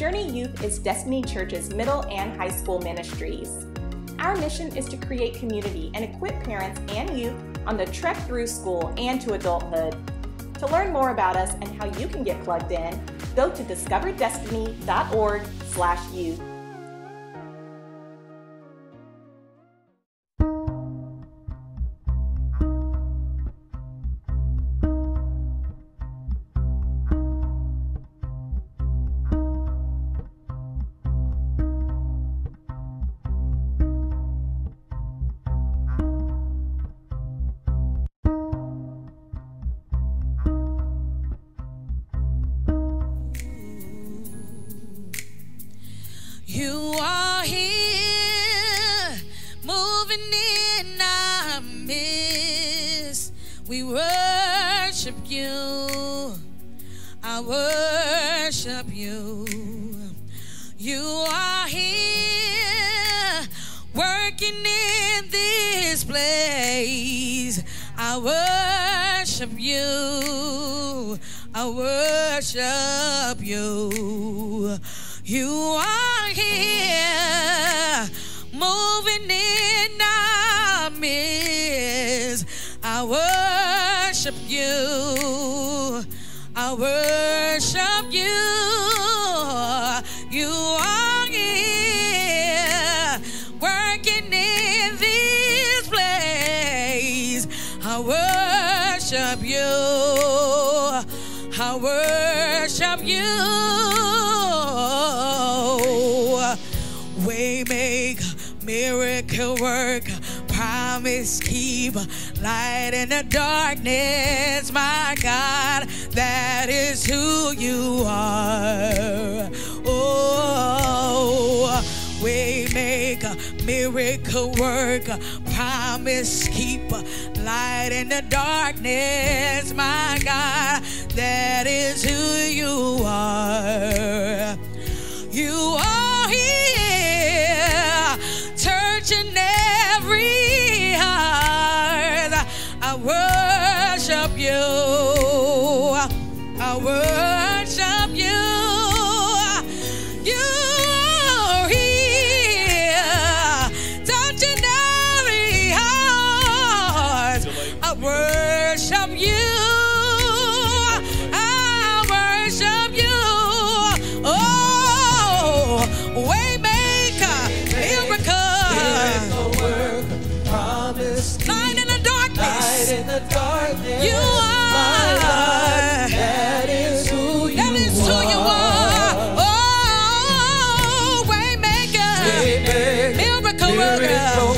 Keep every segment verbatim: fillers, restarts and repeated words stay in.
Journey Youth is Destiny Church's middle and high school ministries. Our mission is to create community and equip parents and youth on the trek through school and to adulthood. To learn more about us and how you can get plugged in, go to discover destiny dot org slash youth. Light in the darkness, my God, that is who you are. Oh, waymaker, miracle worker, promise keeper, light in the darkness, my God, that is who you are. You are here, touching every heart. I worship you, I worship you, you are here, touching every heart, I worship you, I worship you, oh, waymaker, miracle, light in the darkness. In the darkness, you are life, that is who you that is who you are. Oh, waymaker, waymaker, miracle worker,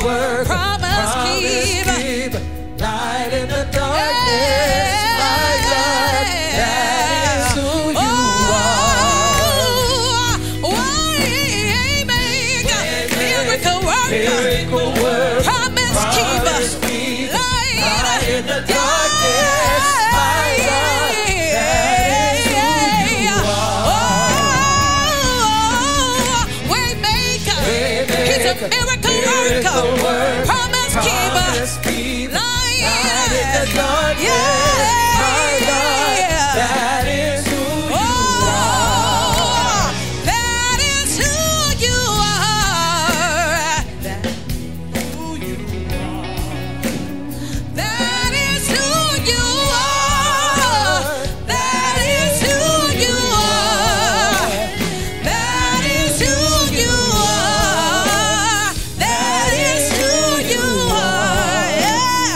worker, promise, promise keeper, keep, light in the darkness. Hey. Miracle worker, promise keeper, light in the darkness, yeah. My God, that is who you are. That is who you are. That is who you are. That is who you are. That is who you are. That is who you are. Miracle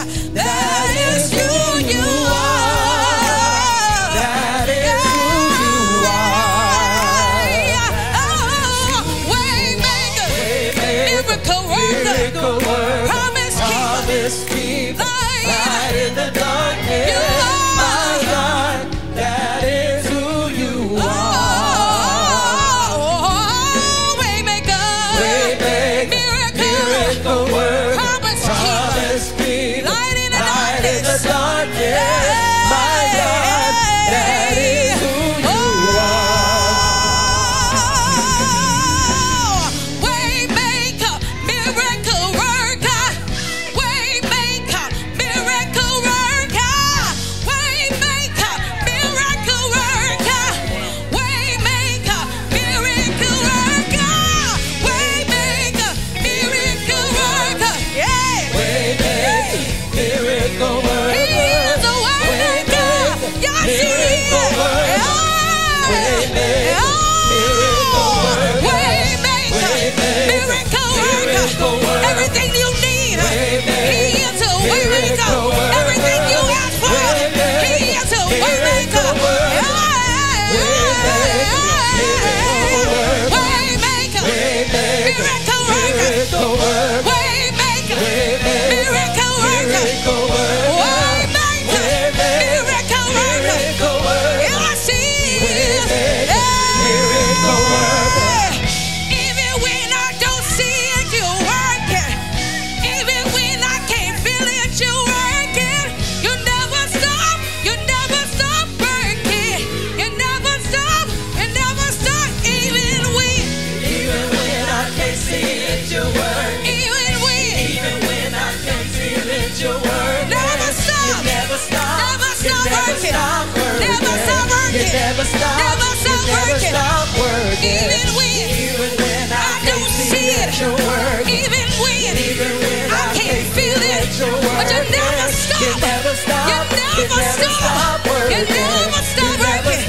You never stop, never stop you never working. Stop working. Even when, even when I, I don't see it, even when, even when I, I can't feel it, but you never stop, you never stop, you never stop working, you never stop working,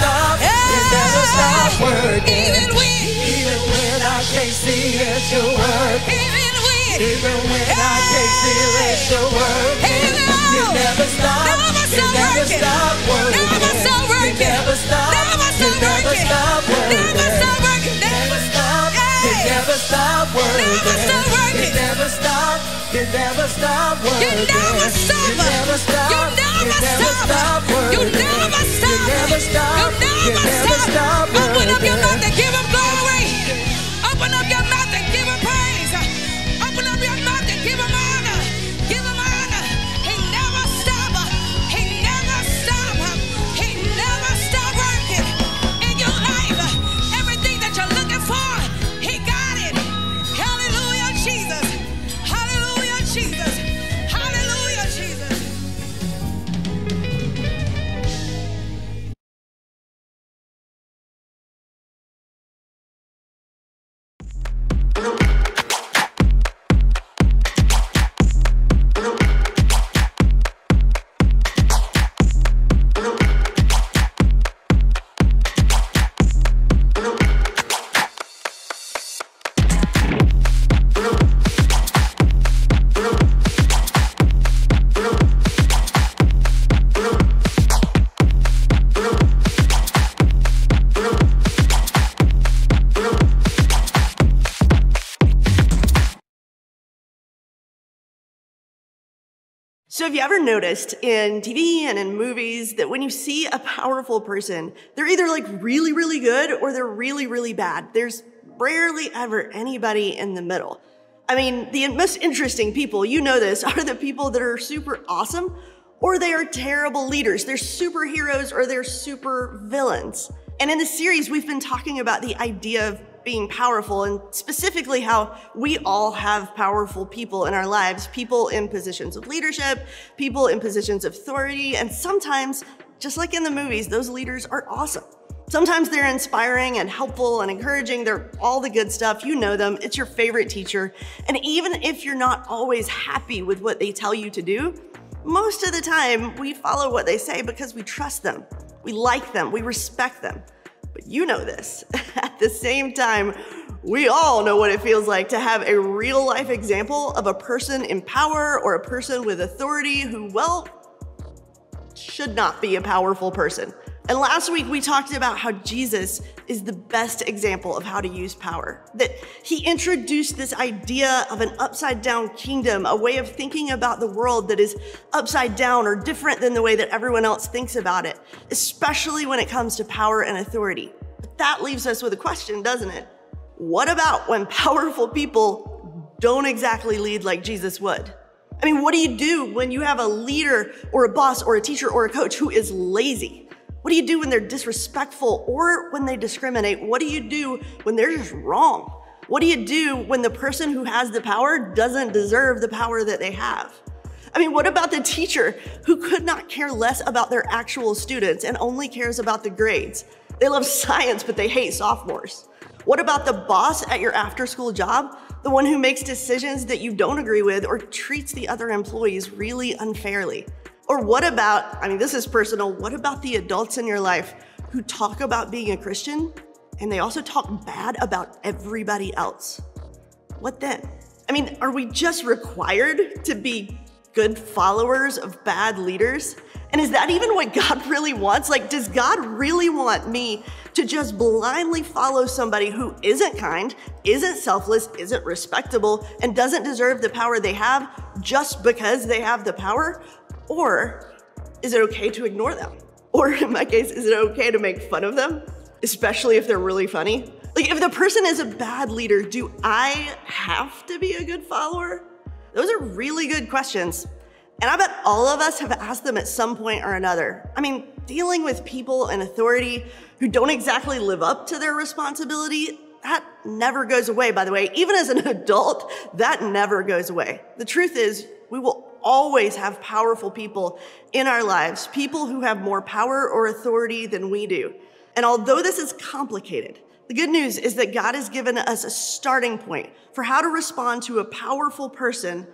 you never stop working. Even when, even when I can't see it, you're working. Even when, even when I can't feel it, you're working. You never stop, you never stop working. You never stop, you never stop working. You never stop, you never stop working. You never stop, you never stop working. You never stop, you never stop, you never stop working. You never stop, you never stop, you never stop working. Open up your mouth and give Him glory. Open up your mouth and give Him praise. Open up your mouth and give Him honor. Give Him honor. He never stops. He never stops. He never stops working in your life. Everything that you're looking for, He got it. Hallelujah, Jesus. Hallelujah, Jesus. Hallelujah, Jesus. So have you ever noticed in T V and in movies that when you see a powerful person, they're either like really, really good or they're really, really bad. There's rarely ever anybody in the middle. I mean, the most interesting people, you know this, are the people that are super awesome or they are terrible leaders. They're superheroes or they're super villains. And in this series, we've been talking about the idea of being powerful and specifically how we all have powerful people in our lives, people in positions of leadership, people in positions of authority, and sometimes, just like in the movies, those leaders are awesome. Sometimes they're inspiring and helpful and encouraging. They're all the good stuff. You know them. It's your favorite teacher. And even if you're not always happy with what they tell you to do, most of the time we follow what they say because we trust them. We like them. We respect them. You know this. At the same time, we all know what it feels like to have a real life example of a person in power or a person with authority who, well, should not be a powerful person. And last week we talked about how Jesus is the best example of how to use power. That He introduced this idea of an upside down kingdom, a way of thinking about the world that is upside down or different than the way that everyone else thinks about it, especially when it comes to power and authority. But that leaves us with a question, doesn't it? What about when powerful people don't exactly lead like Jesus would? I mean, what do you do when you have a leader or a boss or a teacher or a coach who is lazy? What do you do when they're disrespectful or when they discriminate? What do you do when they're just wrong? What do you do when the person who has the power doesn't deserve the power that they have? I mean, what about the teacher who could not care less about their actual students and only cares about the grades? They love science, but they hate sophomores. What about the boss at your after-school job? The one who makes decisions that you don't agree with or treats the other employees really unfairly? Or what about, I mean, this is personal, what about the adults in your life who talk about being a Christian and they also talk bad about everybody else? What then? I mean, are we just required to be good followers of bad leaders? And is that even what God really wants? Like, does God really want me to just blindly follow somebody who isn't kind, isn't selfless, isn't respectable, and doesn't deserve the power they have just because they have the power? Or is it okay to ignore them? Or in my case, is it okay to make fun of them? Especially if they're really funny? Like, if the person is a bad leader, do I have to be a good follower? Those are really good questions. And I bet all of us have asked them at some point or another. I mean, dealing with people in authority who don't exactly live up to their responsibility, that never goes away, by the way. Even as an adult, that never goes away. The truth is, we will always have powerful people in our lives, people who have more power or authority than we do. And although this is complicated, the good news is that God has given us a starting point for how to respond to a powerful person,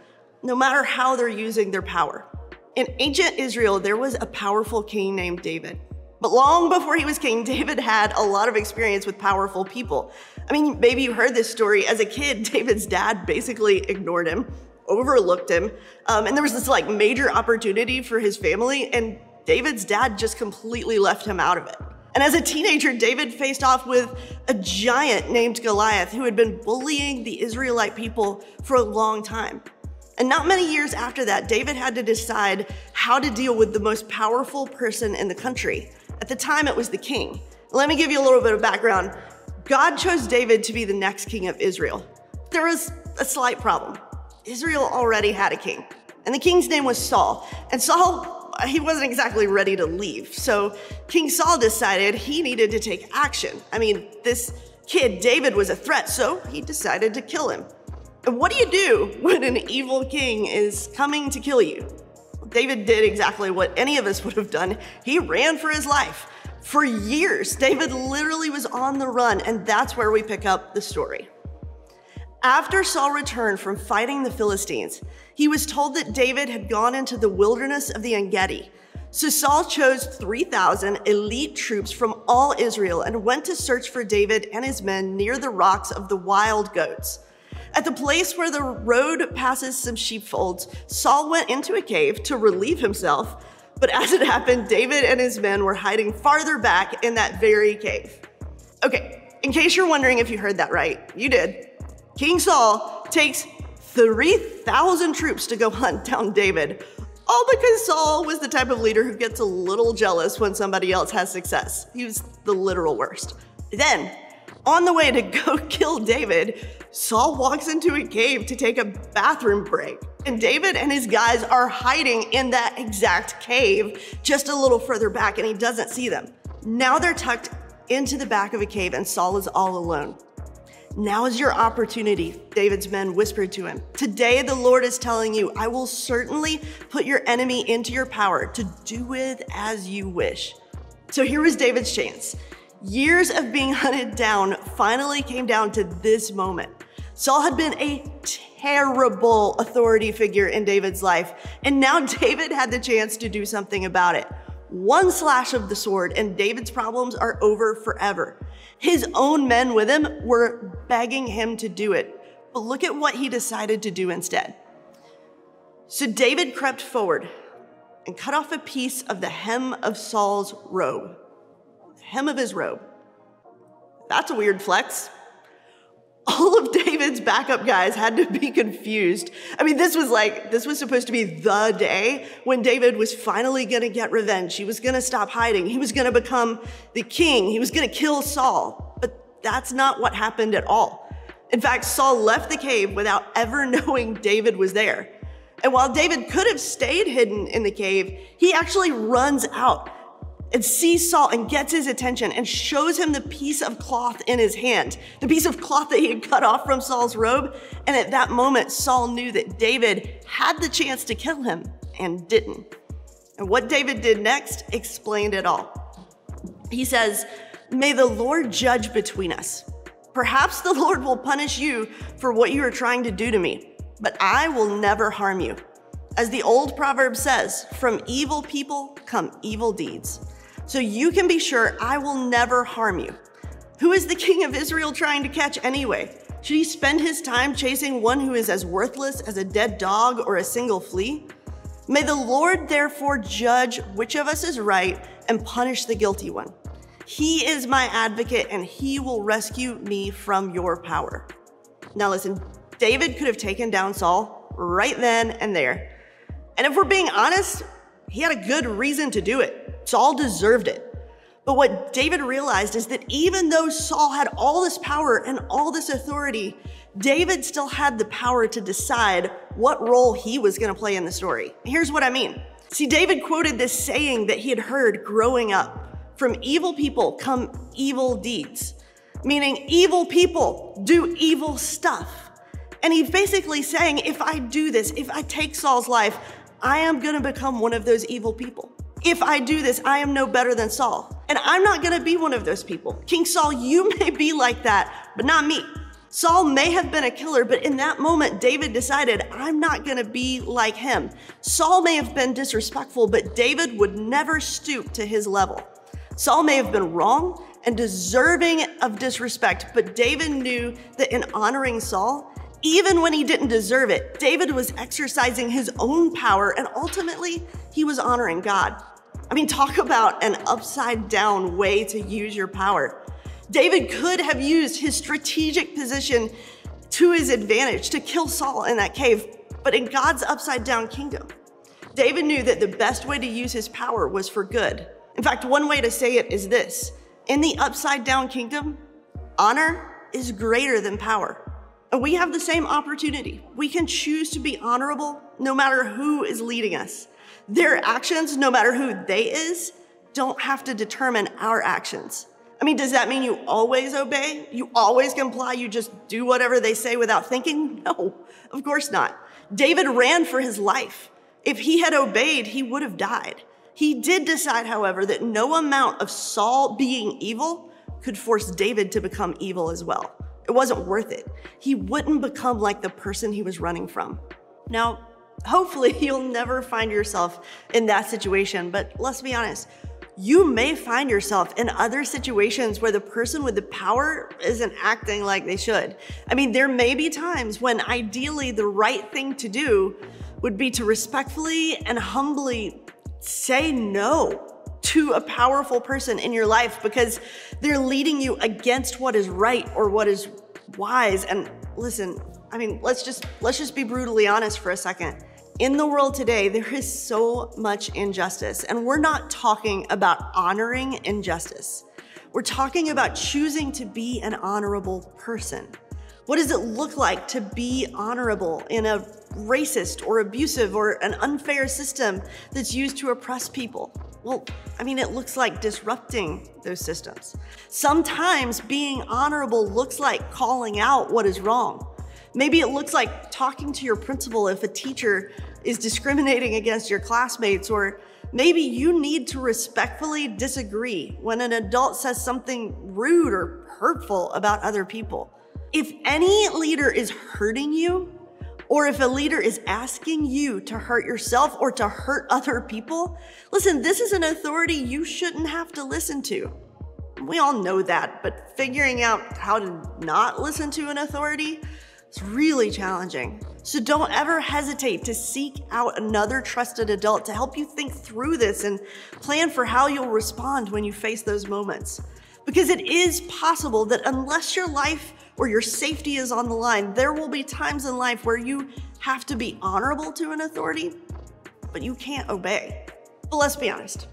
no matter how they're using their power. In ancient Israel, there was a powerful king named David. But long before he was king, David had a lot of experience with powerful people. I mean, maybe you heard this story. As a kid, David's dad basically ignored him, overlooked him. Um, and there was this like major opportunity for his family, and David's dad just completely left him out of it. And as a teenager, David faced off with a giant named Goliath who had been bullying the Israelite people for a long time. And not many years after that, David had to decide how to deal with the most powerful person in the country. At the time, it was the king. Let me give you a little bit of background. God chose David to be the next king of Israel. There was a slight problem. Israel already had a king, and the king's name was Saul. And Saul, he wasn't exactly ready to leave. So King Saul decided he needed to take action. I mean, this kid, David, was a threat, so he decided to kill him. And what do you do when an evil king is coming to kill you? David did exactly what any of us would have done. He ran for his life. For years, David literally was on the run, and that's where we pick up the story. After Saul returned from fighting the Philistines, he was told that David had gone into the wilderness of the En Gedi. So Saul chose three thousand elite troops from all Israel and went to search for David and his men near the rocks of the wild goats. At the place where the road passes some sheepfolds, Saul went into a cave to relieve himself, but as it happened, David and his men were hiding farther back in that very cave. Okay, in case you're wondering if you heard that right, you did. King Saul takes three thousand troops to go hunt down David, all because Saul was the type of leader who gets a little jealous when somebody else has success. He was the literal worst. Then, on the way to go kill David, Saul walks into a cave to take a bathroom break. And David and his guys are hiding in that exact cave, just a little further back, and he doesn't see them. Now they're tucked into the back of a cave and Saul is all alone. "Now is your opportunity," David's men whispered to him. "Today the Lord is telling you, I will certainly put your enemy into your power to do with as you wish." So here was David's chance. Years of being hunted down finally came down to this moment. Saul had been a terrible authority figure in David's life, and now David had the chance to do something about it. One slash of the sword and David's problems are over forever. His own men with him were begging him to do it, but look at what he decided to do instead. So David crept forward and cut off a piece of the hem of Saul's robe. Hem of his robe. That's a weird flex. All of David's backup guys had to be confused. I mean, this was like, this was supposed to be the day when David was finally gonna get revenge. He was gonna stop hiding. He was gonna become the king. He was gonna kill Saul. But that's not what happened at all. In fact, Saul left the cave without ever knowing David was there. And while David could have stayed hidden in the cave, he actually runs out and sees Saul and gets his attention and shows him the piece of cloth in his hand, the piece of cloth that he had cut off from Saul's robe. And at that moment, Saul knew that David had the chance to kill him and didn't. And what David did next explained it all. He says, "May the Lord judge between us. Perhaps the Lord will punish you for what you are trying to do to me, but I will never harm you. As the old proverb says, from evil people come evil deeds. So you can be sure I will never harm you." Who is the king of Israel trying to catch anyway? Should he spend his time chasing one who is as worthless as a dead dog or a single flea? "May the Lord therefore judge which of us is right and punish the guilty one. He is my advocate and he will rescue me from your power." Now listen, David could have taken down Saul right then and there. And if we're being honest, he had a good reason to do it. Saul deserved it. But what David realized is that even though Saul had all this power and all this authority, David still had the power to decide what role he was going to play in the story. Here's what I mean. See, David quoted this saying that he had heard growing up: "From evil people come evil deeds," meaning evil people do evil stuff. And he's basically saying, if I do this, if I take Saul's life, I am gonna become one of those evil people. If I do this, I am no better than Saul. And I'm not gonna be one of those people. King Saul, you may be like that, but not me. Saul may have been a killer, but in that moment, David decided, I'm not gonna be like him. Saul may have been disrespectful, but David would never stoop to his level. Saul may have been wrong and deserving of disrespect, but David knew that in honoring Saul, even when he didn't deserve it, David was exercising his own power, and ultimately, he was honoring God. I mean, talk about an upside down way to use your power. David could have used his strategic position to his advantage to kill Saul in that cave, but in God's upside down kingdom, David knew that the best way to use his power was for good. In fact, one way to say it is this: in the upside down kingdom, honor is greater than power. And we have the same opportunity. We can choose to be honorable no matter who is leading us. Their actions, no matter who they is, don't have to determine our actions. I mean, does that mean you always obey? You always comply? You just do whatever they say without thinking? No, of course not. David ran for his life. If he had obeyed, he would have died. He did decide, however, that no amount of Saul being evil could force David to become evil as well. It wasn't worth it. He wouldn't become like the person he was running from. Now, hopefully you'll never find yourself in that situation, but let's be honest, you may find yourself in other situations where the person with the power isn't acting like they should. I mean, there may be times when ideally the right thing to do would be to respectfully and humbly say no to a powerful person in your life because they're leading you against what is right or what is wise. And listen, I mean, let's just let's just be brutally honest for a second. In the world today, there is so much injustice, and we're not talking about honoring injustice. We're talking about choosing to be an honorable person. What does it look like to be honorable in a racist or abusive or an unfair system that's used to oppress people? Well, I mean, it looks like disrupting those systems. Sometimes being honorable looks like calling out what is wrong. Maybe it looks like talking to your principal if a teacher is discriminating against your classmates, or maybe you need to respectfully disagree when an adult says something rude or hurtful about other people. If any leader is hurting you, or if a leader is asking you to hurt yourself or to hurt other people, listen, this is an authority you shouldn't have to listen to. We all know that, but figuring out how to not listen to an authority is really challenging. So don't ever hesitate to seek out another trusted adult to help you think through this and plan for how you'll respond when you face those moments. Because it is possible that unless your life or your safety is on the line, there will be times in life where you have to be honorable to an authority, but you can't obey. But let's be honest,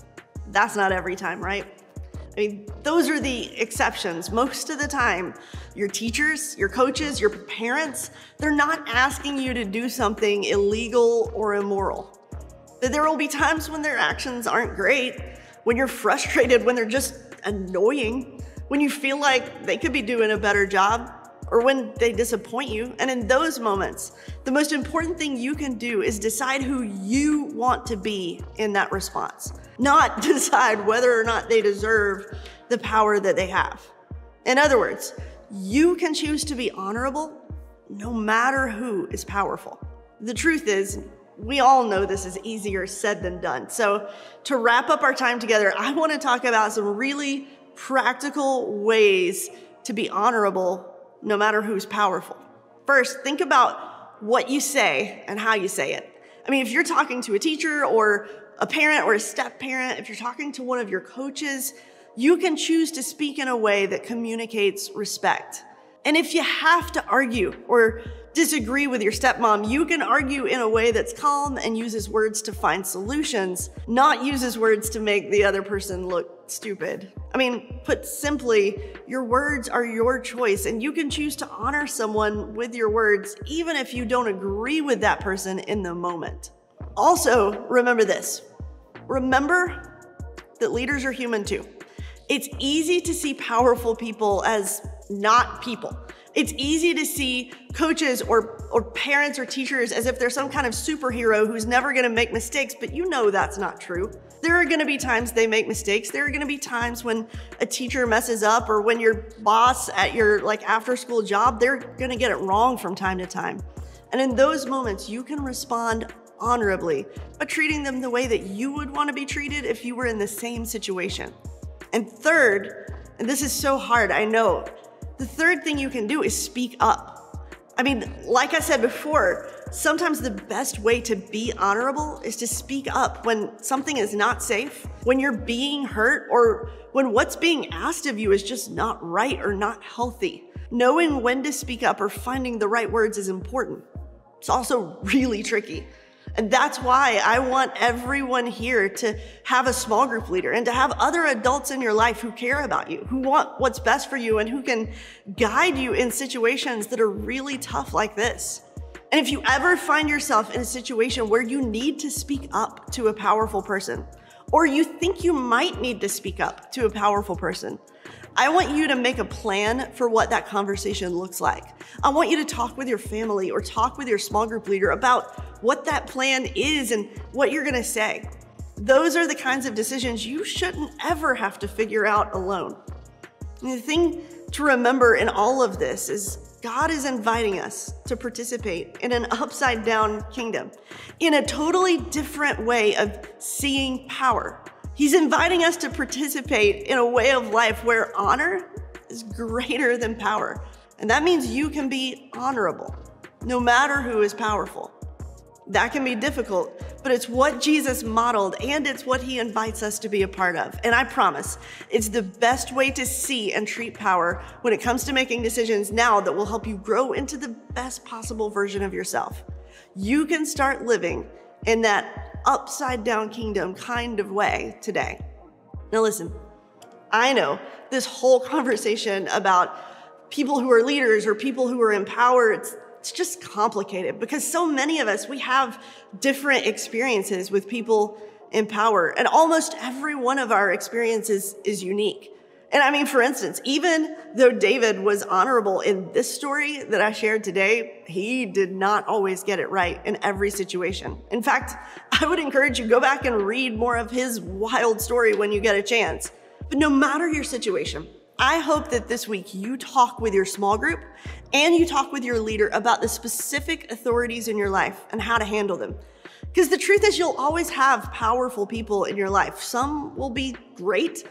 that's not every time, right? I mean, those are the exceptions. Most of the time, your teachers, your coaches, your parents, they're not asking you to do something illegal or immoral. But there will be times when their actions aren't great, when you're frustrated, when they're just annoying, when you feel like they could be doing a better job, or when they disappoint you. And in those moments, the most important thing you can do is decide who you want to be in that response, not decide whether or not they deserve the power that they have. In other words, you can choose to be honorable no matter who is powerful. The truth is, we all know this is easier said than done. So to wrap up our time together, I want to talk about some really practical ways to be honorable no matter who's powerful. First, think about what you say and how you say it. I mean, if you're talking to a teacher or a parent or a step-parent, if you're talking to one of your coaches, you can choose to speak in a way that communicates respect. And if you have to argue or disagree with your stepmom, you can argue in a way that's calm and uses words to find solutions, not uses words to make the other person look stupid. I mean, put simply, your words are your choice, and you can choose to honor someone with your words, even if you don't agree with that person in the moment. Also, remember this. Remember that leaders are human too. It's easy to see powerful people as not people. It's easy to see coaches or, or parents or teachers as if they're some kind of superhero who's never gonna make mistakes, but you know that's not true. There are gonna be times they make mistakes. There are gonna be times when a teacher messes up or when your boss at your like after school job, they're gonna get it wrong from time to time. And in those moments, you can respond honorably, but treating them the way that you would wanna be treated if you were in the same situation. And third, and this is so hard, I know, the third thing you can do is speak up. I mean, like I said before, sometimes the best way to be honorable is to speak up when something is not safe, when you're being hurt, or when what's being asked of you is just not right or not healthy. Knowing when to speak up or finding the right words is important. It's also really tricky. And that's why I want everyone here to have a small group leader and to have other adults in your life who care about you, who want what's best for you, and who can guide you in situations that are really tough like this. And if you ever find yourself in a situation where you need to speak up to a powerful person, or you think you might need to speak up to a powerful person, I want you to make a plan for what that conversation looks like. I want you to talk with your family or talk with your small group leader about what that plan is and what you're gonna say. Those are the kinds of decisions you shouldn't ever have to figure out alone. And the thing to remember in all of this is God is inviting us to participate in an upside down kingdom, in a totally different way of seeing power. He's inviting us to participate in a way of life where honor is greater than power. And that means you can be honorable, no matter who is powerful. That can be difficult, but it's what Jesus modeled and it's what he invites us to be a part of. And I promise, it's the best way to see and treat power when it comes to making decisions now that will help you grow into the best possible version of yourself. You can start living in that upside down kingdom kind of way today. Now listen, I know this whole conversation about people who are leaders or people who are in power, it's, it's just complicated because so many of us, we have different experiences with people in power, and almost every one of our experiences is unique. And I mean, for instance, even though David was honorable in this story that I shared today, he did not always get it right in every situation. In fact, I would encourage you, go back and read more of his wild story when you get a chance. But no matter your situation, I hope that this week you talk with your small group and you talk with your leader about the specific authorities in your life and how to handle them. Because the truth is, you'll always have powerful people in your life. Some will be great,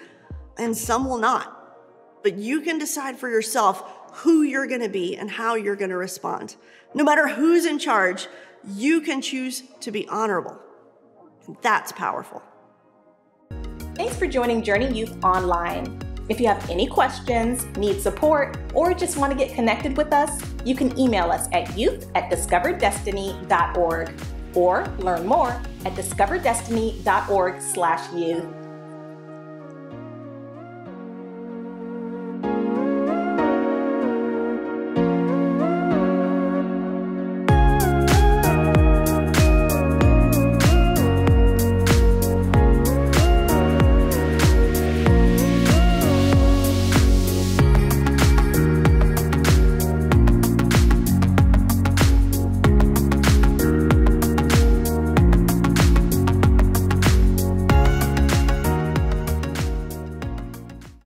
and some will not. But you can decide for yourself who you're gonna be and how you're gonna respond. No matter who's in charge, you can choose to be honorable. And that's powerful. Thanks for joining Journey Youth Online. If you have any questions, need support, or just wanna get connected with us, you can email us at youth at discover destiny dot org or learn more at discover destiny dot org slash youth.